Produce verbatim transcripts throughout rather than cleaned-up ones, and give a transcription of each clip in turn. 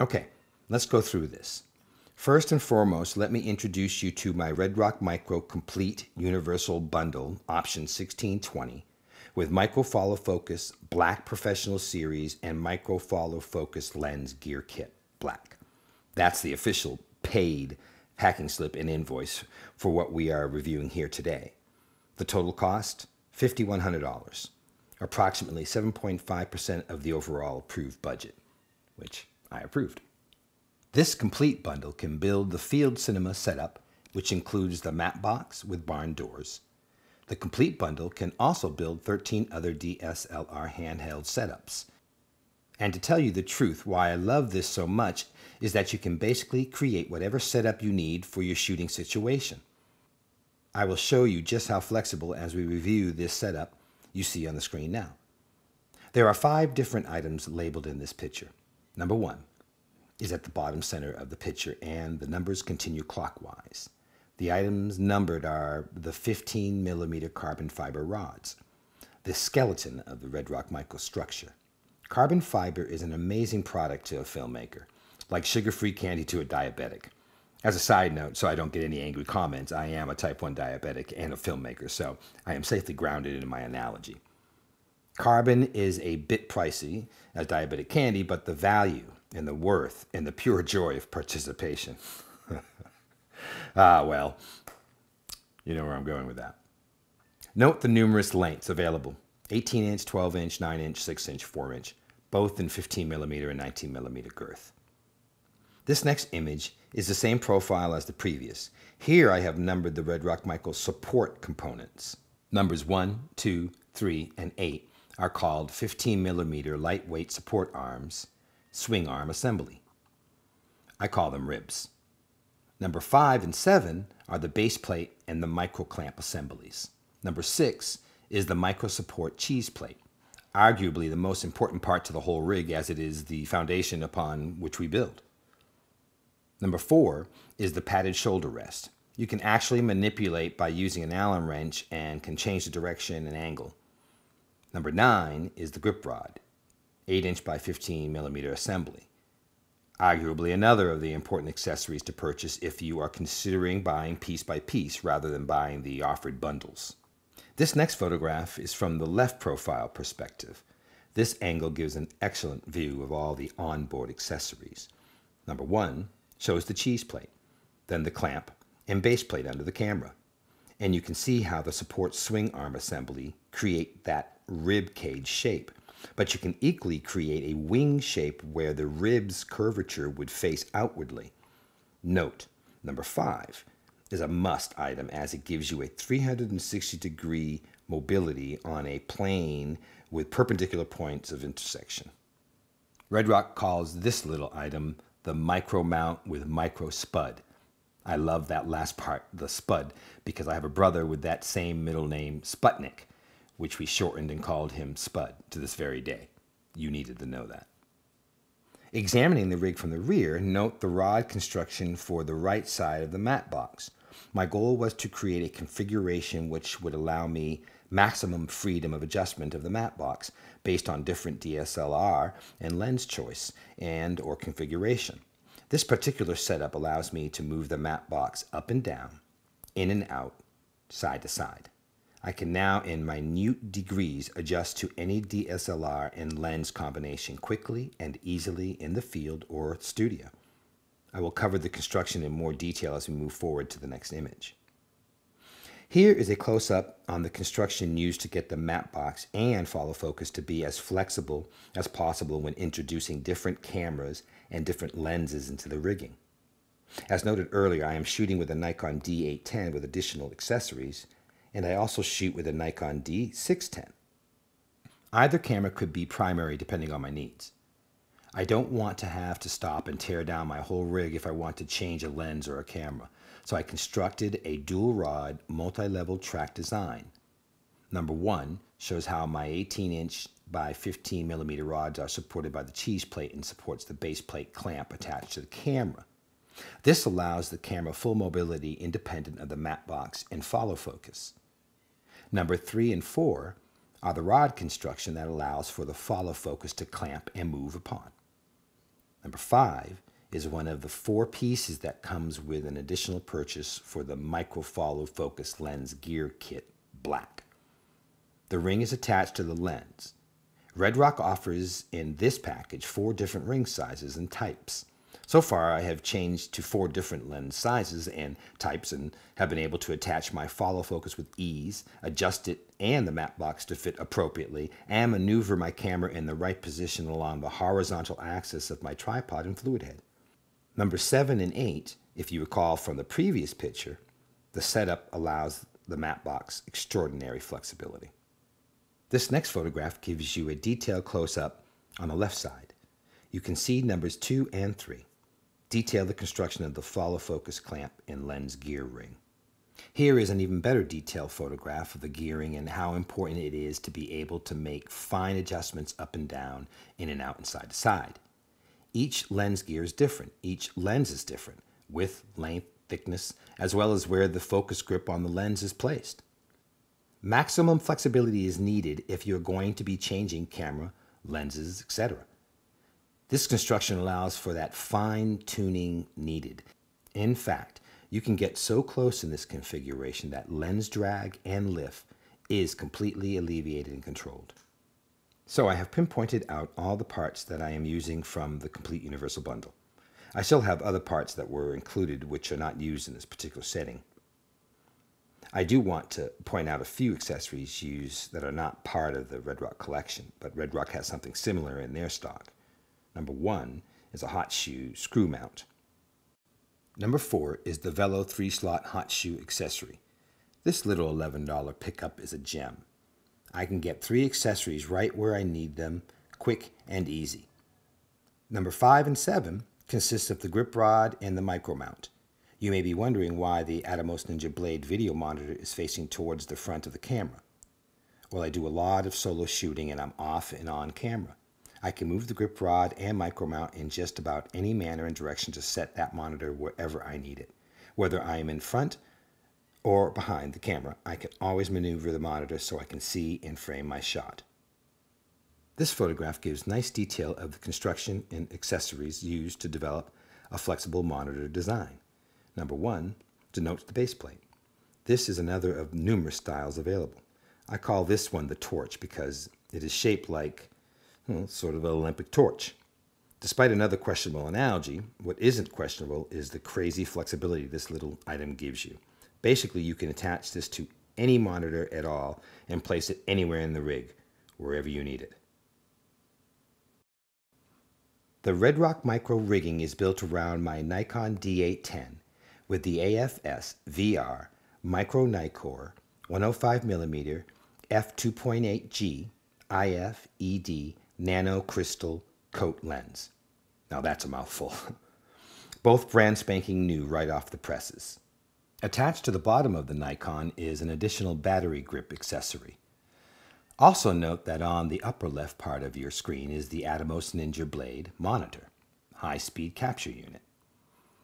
Okay, let's go through this. First and foremost, let me introduce you to my Redrock Micro Complete Universal Bundle, option sixteen twenty, with Micro Follow Focus Black Professional Series and Micro Follow Focus Lens Gear Kit Black. That's the official paid packing slip and invoice for what we are reviewing here today. The total cost, fifty-one hundred dollars, approximately seven point five percent of the overall approved budget, which I approved. This complete bundle can build the field cinema setup, which includes the map box with barn doors. The complete bundle can also build thirteen other D S L R handheld setups. And to tell you the truth, why I love this so much is that you can basically create whatever setup you need for your shooting situation. I will show you just how flexible as we review this setup you see on the screen now. There are five different items labeled in this picture. Number one is at the bottom center of the picture, and the numbers continue clockwise. The items numbered are the fifteen millimeter carbon fiber rods, the skeleton of the Redrock Micro structure. Carbon fiber is an amazing product to a filmmaker, like sugar-free candy to a diabetic. As a side note, so I don't get any angry comments, I am a type one diabetic and a filmmaker, so I am safely grounded in my analogy. Carbon is a bit pricey as diabetic candy, but the value and the worth and the pure joy of participation. Ah, well, you know where I'm going with that. Note the numerous lengths available, eighteen inch, twelve inch, nine inch, six inch, four inch, both in fifteen millimeter and nineteen millimeter girth. This next image is the same profile as the previous. Here I have numbered the Redrock Micro support components. Numbers one, two, three, and eight are called fifteen millimeter lightweight support arms, swing arm assembly. I call them ribs. Number five and seven are the base plate and the micro clamp assemblies. Number six is the micro support cheese plate, arguably the most important part to the whole rig as it is the foundation upon which we build. Number four is the padded shoulder rest. You can actually manipulate by using an Allen wrench and can change the direction and angle. Number nine is the grip rod, eight inch by fifteen millimeter assembly. Arguably another of the important accessories to purchase if you are considering buying piece by piece rather than buying the offered bundles. This next photograph is from the left profile perspective. This angle gives an excellent view of all the onboard accessories. Number one shows the cheese plate, then the clamp and base plate under the camera. And you can see how the support swing arm assembly create that rib cage shape. But you can equally create a wing shape where the rib's curvature would face outwardly. Note, number five is a must item as it gives you a three hundred sixty degree mobility on a plane with perpendicular points of intersection. Redrock calls this little item the micro mount with micro spud. I love that last part, the spud, because I have a brother with that same middle name, Sputnik, which we shortened and called him Spud to this very day. You needed to know that. Examining the rig from the rear, note the rod construction for the right side of the mat box. My goal was to create a configuration which would allow me maximum freedom of adjustment of the mat box based on different D S L R and lens choice and or configuration. This particular setup allows me to move the mat box up and down, in and out, side to side. I can now in minute degrees adjust to any D S L R and lens combination quickly and easily in the field or studio. I will cover the construction in more detail as we move forward to the next image. Here is a close-up on the construction used to get the map box and follow focus to be as flexible as possible when introducing different cameras and different lenses into the rigging. As noted earlier, I am shooting with a Nikon D eight ten with additional accessories, and I also shoot with a Nikon D six ten. Either camera could be primary depending on my needs. I don't want to have to stop and tear down my whole rig if I want to change a lens or a camera, so I constructed a dual rod multi-level track design. Number one shows how my eighteen inch by fifteen millimeter rods are supported by the cheese plate and supports the base plate clamp attached to the camera. This allows the camera full mobility independent of the map box and follow focus. Number three and four are the rod construction that allows for the follow focus to clamp and move upon. Number number five is one of the four pieces that comes with an additional purchase for the Micro Follow Focus Lens Gear Kit Black. The ring is attached to the lens. Redrock offers in this package four different ring sizes and types. So far, I have changed to four different lens sizes and types and have been able to attach my follow focus with ease, adjust it and the map box to fit appropriately, and maneuver my camera in the right position along the horizontal axis of my tripod and fluid head. Number seven and eight, if you recall from the previous picture, the setup allows the map box extraordinary flexibility. This next photograph gives you a detailed close-up on the left side. You can see numbers two and three. Detail the construction of the follow focus clamp and lens gear ring. Here is an even better detailed photograph of the gearing and how important it is to be able to make fine adjustments up and down, in and out and side to side. Each lens gear is different. Each lens is different, width, length, thickness, as well as where the focus grip on the lens is placed. Maximum flexibility is needed if you're going to be changing camera, lenses, et cetera. This construction allows for that fine tuning needed. In fact, you can get so close in this configuration that lens drag and lift is completely alleviated and controlled. So I have pinpointed out all the parts that I am using from the Complete Universal Bundle. I still have other parts that were included which are not used in this particular setting. I do want to point out a few accessories used that are not part of the Redrock collection, but Redrock has something similar in their stock. Number one is a hot shoe screw mount. Number four is the Velo three slot hot shoe accessory. This little eleven dollar pickup is a gem. I can get three accessories right where I need them, quick and easy. Number five and seven consist of the grip rod and the micro mount. You may be wondering why the Atomos Ninja Blade video monitor is facing towards the front of the camera. Well, I do a lot of solo shooting and I'm off and on camera. I can move the grip rod and micro mount in just about any manner and direction to set that monitor wherever I need it. Whether I am in front or behind the camera, I can always maneuver the monitor so I can see and frame my shot. This photograph gives nice detail of the construction and accessories used to develop a flexible monitor design. Number one denotes the base plate. This is another of numerous styles available. I call this one the torch because it is shaped like Well, sort of an Olympic torch. Despite another questionable analogy, what isn't questionable is the crazy flexibility this little item gives you. Basically, you can attach this to any monitor at all and place it anywhere in the rig, wherever you need it. The Redrock Micro rigging is built around my Nikon D eight ten with the A F S V R Micro Nikkor one oh five millimeter F two point eight G I F E D Nano Crystal Coat Lens. Now that's a mouthful. Both brand spanking new right off the presses. Attached to the bottom of the Nikon is an additional battery grip accessory. Also note that on the upper left part of your screen is the Atomos Ninja Blade monitor, high-speed capture unit.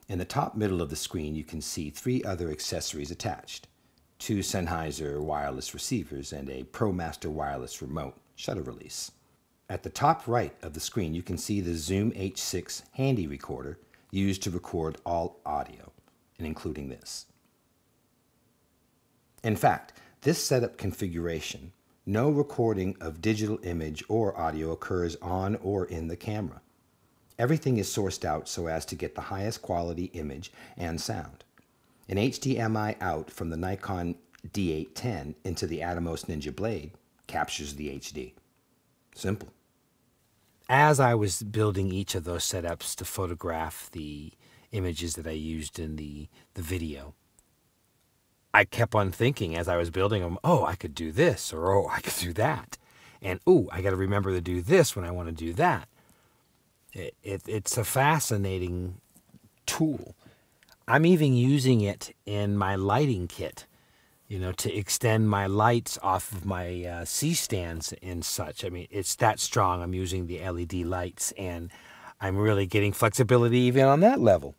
In the top middle of the screen you can see three other accessories attached. Two Sennheiser wireless receivers and a ProMaster wireless remote shutter release. At the top right of the screen, you can see the Zoom H six handy recorder used to record all audio, and including this. In fact, this setup configuration, no recording of digital image or audio occurs on or in the camera. Everything is sourced out so as to get the highest quality image and sound. An H D M I out from the Nikon D eight ten into the Atomos Ninja Blade captures the H D. Simple. As I was building each of those setups to photograph the images that I used in the, the video, I kept on thinking as I was building them, oh, I could do this, or oh, I could do that. And oh, I got to remember to do this when I want to do that. It, it, it's a fascinating tool. I'm even using it in my lighting kit, you know, to extend my lights off of my uh, C-stands and such. I mean, it's that strong. I'm using the L E D lights, and I'm really getting flexibility even on that level.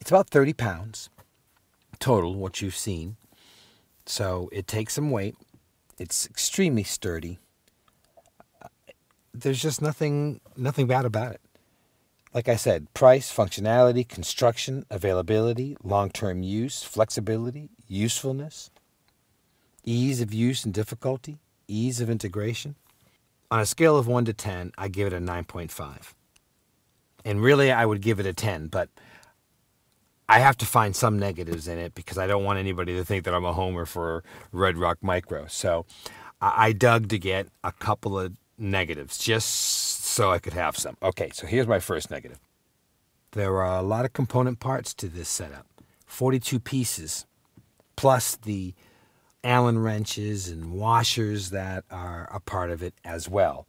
It's about thirty pounds total, what you've seen. So it takes some weight. It's extremely sturdy. There's just nothing, nothing bad about it. Like I said, price, functionality, construction, availability, long-term use, flexibility, usefulness, ease of use and difficulty, ease of integration. On a scale of one to ten, I give it a nine point five. And really, I would give it a ten, but I have to find some negatives in it because I don't want anybody to think that I'm a homer for Redrock Micro. So I dug to get a couple of negatives just so I could have some. Okay, so here's my first negative. There are a lot of component parts to this setup. forty-two pieces, plus the Allen wrenches and washers that are a part of it as well.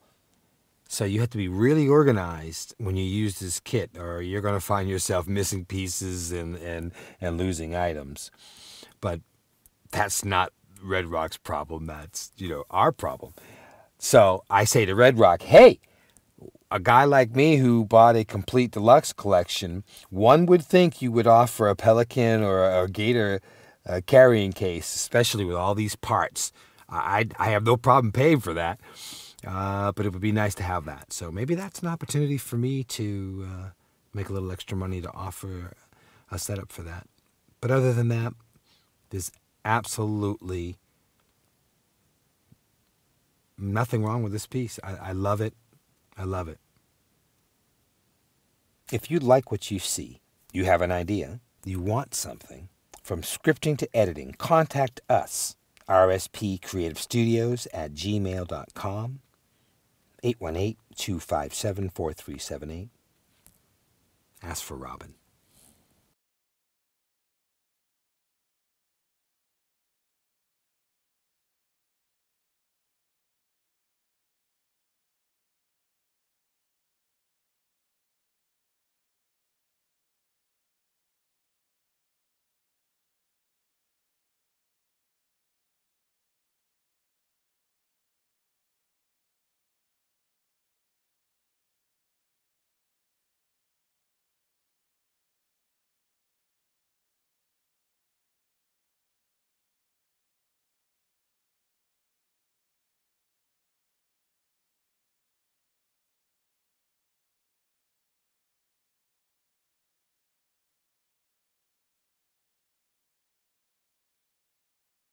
So you have to be really organized when you use this kit, or you're going to find yourself missing pieces and, and, and losing items. But that's not Redrock's problem. That's, you know, our problem. So I say to Redrock, hey, a guy like me who bought a complete deluxe collection, one would think you would offer a Pelican or a, a Gator a carrying case, especially with all these parts. I, I have no problem paying for that. Uh, but it would be nice to have that. So maybe that's an opportunity for me to uh, make a little extra money to offer a setup for that. But other than that, there's absolutely nothing wrong with this piece. I, I love it. I love it. If you like what you see, you have an idea, you want something, from scripting to editing, contact us, R S P Creative Studios at gmail dot com. eight one eight, two five seven, four three seven eight. Ask for Robin.